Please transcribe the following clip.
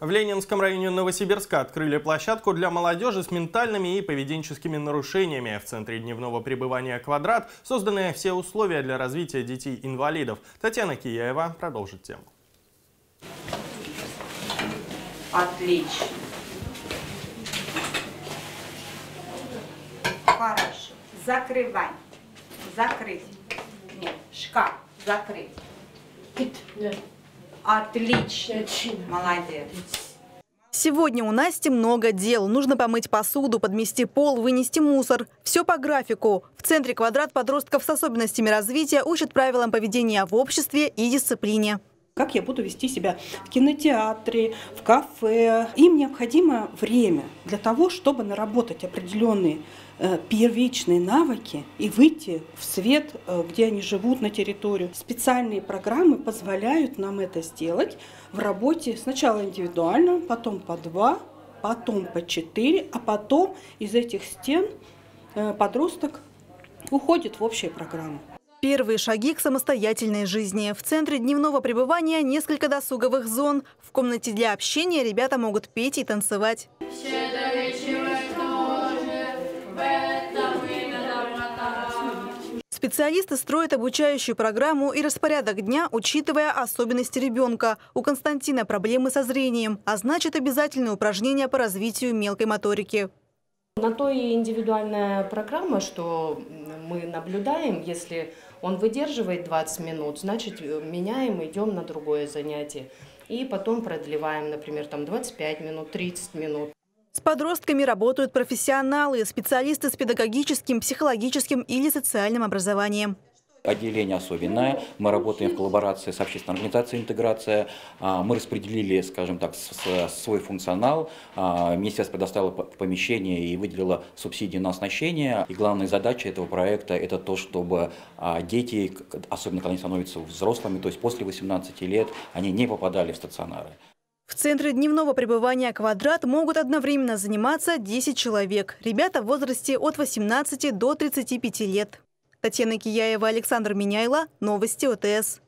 В Ленинском районе Новосибирска открыли площадку для молодежи с ментальными и поведенческими нарушениями. В центре дневного пребывания «Квадрат» созданы все условия для развития детей-инвалидов. Татьяна Кияева продолжит тему. Отлично. Хорошо. Закрывай. Закрыть. Нет, шкаф. Закрыть. Отлично. Молодец. Сегодня у Насти много дел. Нужно помыть посуду, подмести пол, вынести мусор. Все по графику. В центре «Квадрат» подростков с особенностями развития учат правилам поведения в обществе и дисциплине. Как я буду вести себя в кинотеатре, в кафе. Им необходимо время для того, чтобы наработать определенные первичные навыки и выйти в свет, где они живут, на территорию. Специальные программы позволяют нам это сделать в работе сначала индивидуально, потом по 2, потом по 4, а потом из этих стен подросток уходит в общие программы. Первые шаги к самостоятельной жизни. В центре дневного пребывания несколько досуговых зон. В комнате для общения ребята могут петь и танцевать. Специалисты строят обучающую программу и распорядок дня, учитывая особенности ребенка. У Константина проблемы со зрением, а значит, обязательные упражнения по развитию мелкой моторики. На то и индивидуальная программа, что мы наблюдаем, если он выдерживает 20 минут, значит, меняем, идем на другое занятие. И потом продлеваем, например, там 25 минут, 30 минут. С подростками работают профессионалы, специалисты с педагогическим, психологическим или социальным образованием. Отделение особенное. Мы работаем в коллаборации с общественной организацией «Интеграция». Мы распределили, скажем так, свой функционал. Министерство предоставило помещение и выделило субсидии на оснащение. И главная задача этого проекта – это то, чтобы дети, особенно когда они становятся взрослыми, то есть после 18 лет, они не попадали в стационары. В центре дневного пребывания «Квадрат» могут одновременно заниматься 10 человек. Ребята в возрасте от 18 до 35 лет. Татьяна Кияева, Александр Миняйла, новости ОТС.